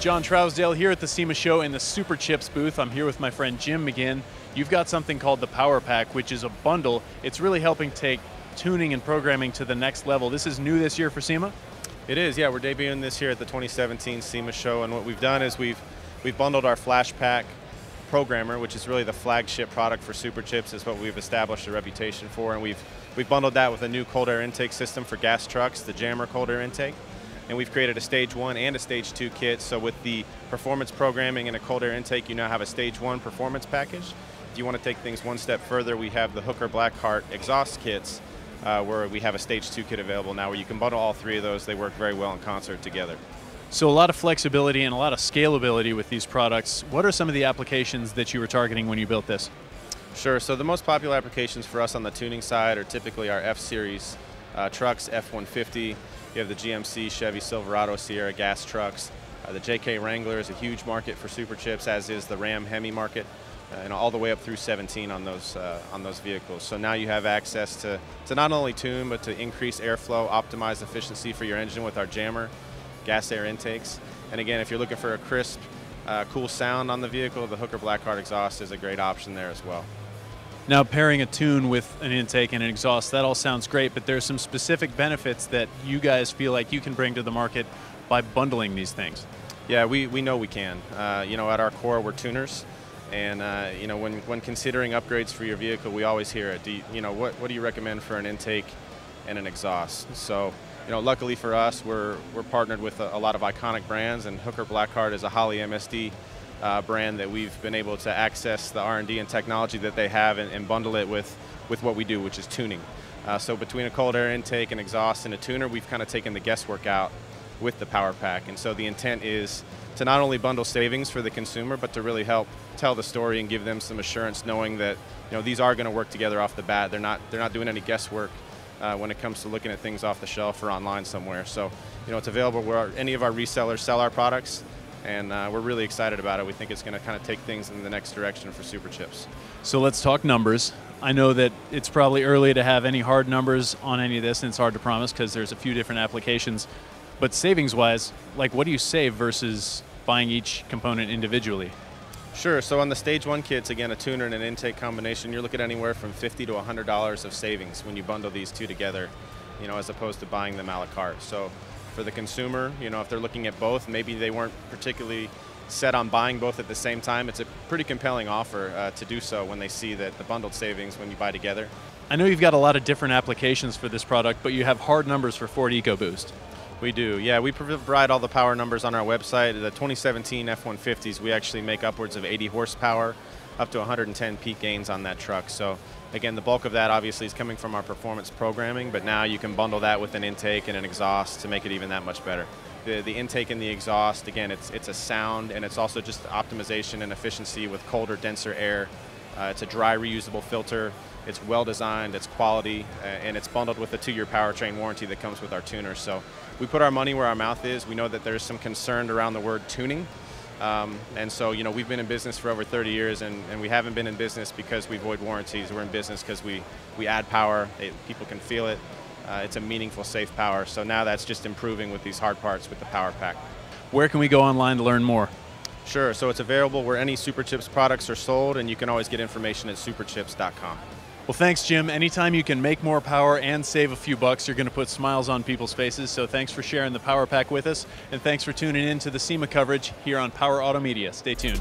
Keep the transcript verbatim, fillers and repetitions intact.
John Trousdale here at the SEMA show in the Superchips booth. I'm here with my friend Jim McGinn. You've got something called the Powerpaq, which is a bundle. It's really helping take tuning and programming to the next level. This is new this year for SEMA? It is, yeah. We're debuting this here at the twenty seventeen SEMA show, and what we've done is we've we've bundled our Flashpaq programmer, which is really the flagship product for Superchips, is what we've established a reputation for, and we've we've bundled that with a new cold air intake system for gas trucks, the Jammer cold air intake. And we've created a stage one and a stage two kit. So with the performance programming and a cold air intake, you now have a stage one performance package. If you want to take things one step further, we have the Hooker Blackheart exhaust kits, uh, where we have a stage two kit available now where you can bundle all three of those. They work very well in concert together. So a lot of flexibility and a lot of scalability with these products. What are some of the applications that you were targeting when you built this? Sure, so the most popular applications for us on the tuning side are typically our F-Series uh, trucks, F one fifty. You have the G M C, Chevy, Silverado, Sierra gas trucks. Uh, the J K Wrangler is a huge market for Superchips, as is the Ram Hemi market, uh, and all the way up through seventeen on those uh, on those vehicles. So now you have access to to not only tune, but to increase airflow, optimize efficiency for your engine with our Jammer gas air intakes. And again, if you're looking for a crisp, uh, cool sound on the vehicle, the Hooker Blackheart exhaust is a great option there as well. Now, pairing a tune with an intake and an exhaust, that all sounds great, but there's some specific benefits that you guys feel like you can bring to the market by bundling these things. Yeah, we, we know we can. Uh, you know, at our core, we're tuners, and uh, you know, when, when considering upgrades for your vehicle, we always hear it. Do you, you know, what, what do you recommend for an intake and an exhaust? So, you know, luckily for us, we're, we're partnered with a, a lot of iconic brands, and Hooker Blackheart is a Holley M S D Uh, brand that we've been able to access the R and D and technology that they have and, and bundle it with with what we do, which is tuning. Uh, so between a cold air intake and exhaust and a tuner, we've kind of taken the guesswork out with the Powerpaq. And so the intent is to not only bundle savings for the consumer, but to really help tell the story and give them some assurance, knowing that, you know, these are going to work together off the bat. They're not they're not doing any guesswork uh, when it comes to looking at things off the shelf or online somewhere. So, you know, it's available where any of our resellers sell our products. And uh, we're really excited about it. We think it's going to kind of take things in the next direction for Superchips. So let's talk numbers. I know that it's probably early to have any hard numbers on any of this, and it's hard to promise because there's a few different applications. But savings-wise, like, what do you save versus buying each component individually? Sure. So on the Stage one kits, again, a tuner and an intake combination, you're looking at anywhere from fifty to one hundred dollars of savings when you bundle these two together, you know, as opposed to buying them a la carte. So for the consumer, you know, if they're looking at both, maybe they weren't particularly set on buying both at the same time, it's a pretty compelling offer uh, to do so when they see that the bundled savings when you buy together. I know you've got a lot of different applications for this product, but you have hard numbers for Ford EcoBoost. We do, yeah. We provide all the power numbers on our website. The twenty seventeen F one fifties, we actually make upwards of eighty horsepower, up to one hundred ten peak gains on that truck. So again, the bulk of that obviously is coming from our performance programming, but now you can bundle that with an intake and an exhaust to make it even that much better. The, the intake and the exhaust, again, it's, it's a sound, and it's also just optimization and efficiency with colder, denser air. Uh, it's a dry, reusable filter. It's well designed, it's quality, uh, and it's bundled with a two-year powertrain warranty that comes with our tuner. So we put our money where our mouth is. We know that there's some concern around the word tuning. Um, and so, you know, we've been in business for over thirty years, and, and we haven't been in business because we void warranties. We're in business because we, we add power. It, people can feel it. Uh, it's a meaningful, safe power. So now that's just improving with these hard parts with the Powerpaq. Where can we go online to learn more? Sure. So it's available where any Superchips products are sold, and you can always get information at superchips dot com. Well, thanks, Jim. Anytime you can make more power and save a few bucks, you're going to put smiles on people's faces. So thanks for sharing the Powerpaq with us, and thanks for tuning in to the SEMA coverage here on Power Auto Media. Stay tuned.